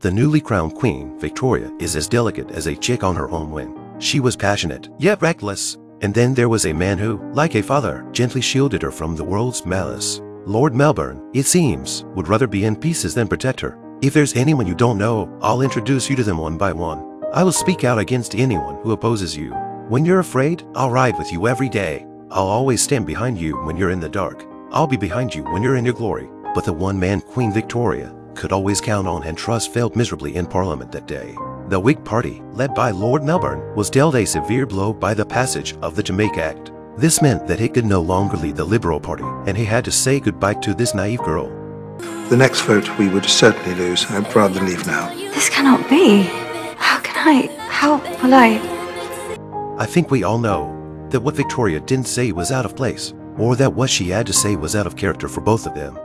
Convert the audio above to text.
The newly crowned Queen, Victoria, is as delicate as a chick on her own wing. She was passionate, yet reckless. And then there was a man who, like a father, gently shielded her from the world's malice. Lord Melbourne, it seems, would rather be in pieces than protect her. If there's anyone you don't know, I'll introduce you to them one by one. I will speak out against anyone who opposes you. When you're afraid, I'll ride with you every day. I'll always stand behind you when you're in the dark. I'll be behind you when you're in your glory. But the one-man Queen Victoria could always count on and trust failed miserably in Parliament that day. The Whig Party, led by Lord Melbourne, was dealt a severe blow by the passage of the Jamaica Act. This meant that he could no longer lead the Liberal Party, and he had to say goodbye to this naive girl. The next vote we would certainly lose. I'd rather leave now. This cannot be. How will I? I think we all know that what Victoria didn't say was out of place, or that what she had to say was out of character for both of them.